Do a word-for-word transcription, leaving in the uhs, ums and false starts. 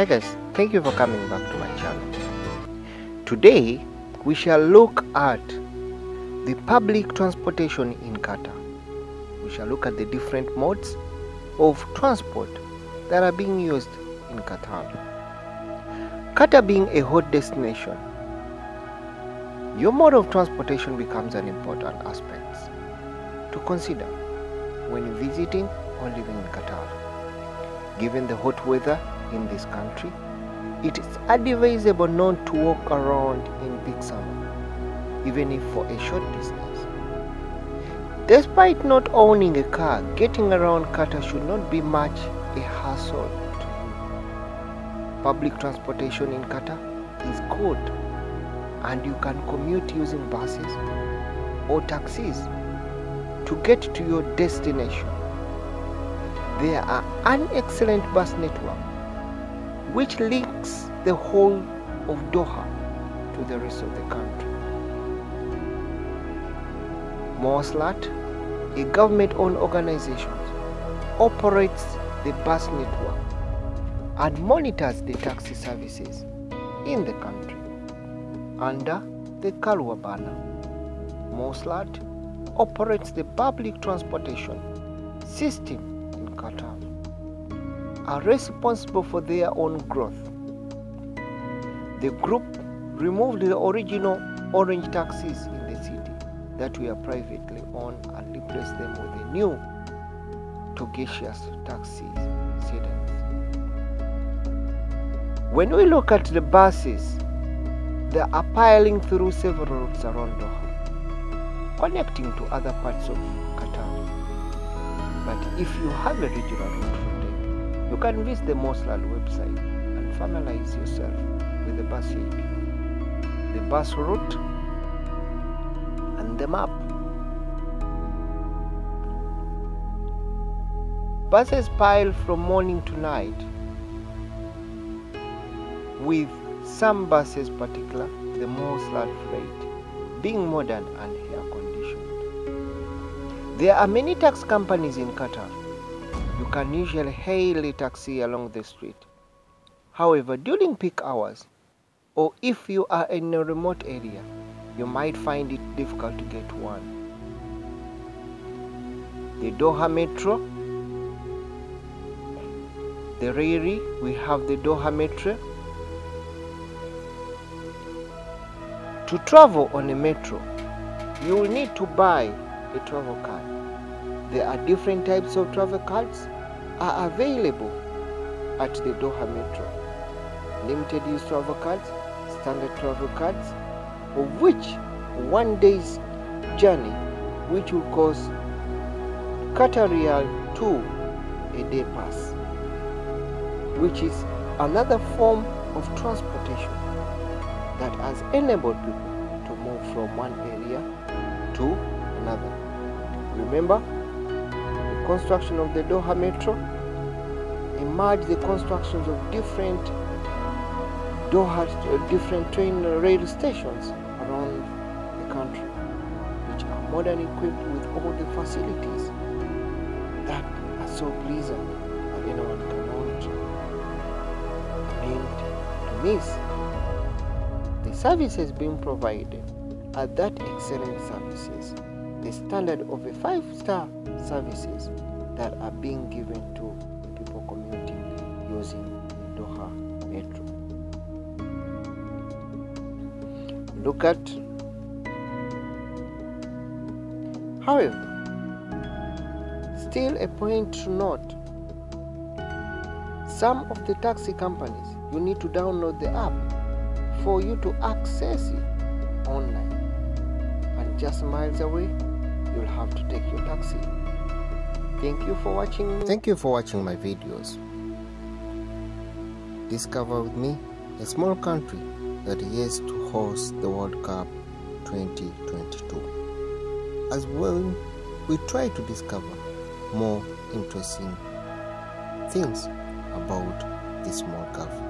Hi guys, thank you for coming back to my channel. Today we shall look at the public transportation in Qatar. We shall look at the different modes of transport that are being used in Qatar. Qatar being a hot destination, your mode of transportation becomes an important aspect to consider when visiting or living in Qatar. Given the hot weather in this country, it is advisable not to walk around in peak summer, even if for a short distance. Despite not owning a car, getting around Qatar should not be much a hassle to you. Public transportation in Qatar is good, and you can commute using buses or taxis to get to your destination. There are an excellent bus network which links the whole of Doha to the rest of the country. Mowasalat, a government-owned organization, operates the bus network and monitors the taxi services in the country under the Karwa banner. Mowasalat operates the public transportation system in Qatar, are responsible for their own growth. The group removed the original orange taxis in the city that were privately owned and replaced them with the new Togacious taxis sedans. When we look at the buses, they are piling through several routes around Doha, connecting to other parts of Qatar. But if you have a regular route for them, you can visit the Mowasalat website and familiarize yourself with the bus schedule, the bus route, and the map. Buses pile from morning to night, with some buses, particularly the Mowasalat freight, being modern and air-conditioned. There are many taxi companies in Qatar. You can usually hail a taxi along the street. However, during peak hours, or if you are in a remote area, you might find it difficult to get one. The Doha Metro, the railway, we have the Doha Metro. To travel on a metro, you will need to buy a travel card. There are different types of travel cards are available at the Doha Metro. Limited use travel cards, standard travel cards, of which one day's journey, which will cost Qatarial two a day pass, which is another form of transportation that has enabled people to move from one area to another. Remember, the construction of the Doha Metro emerged the constructions of different Doha, different train rail stations around the country, which are modern equipped with all the facilities that are so pleasant that anyone cannot mean to miss. The services being provided are that excellent services, the standard of a five-star services that are being given to the people commuting using the Doha Metro. Look at, however, still a point to note, some of the taxi companies, you need to download the app for you to access it online, and just miles away you'll have to take your taxi. Thank you for watching. Thank you for watching my videos. Discover with me a small country that is yet to host the World Cup twenty twenty-two. As well, we try to discover more interesting things about this small country.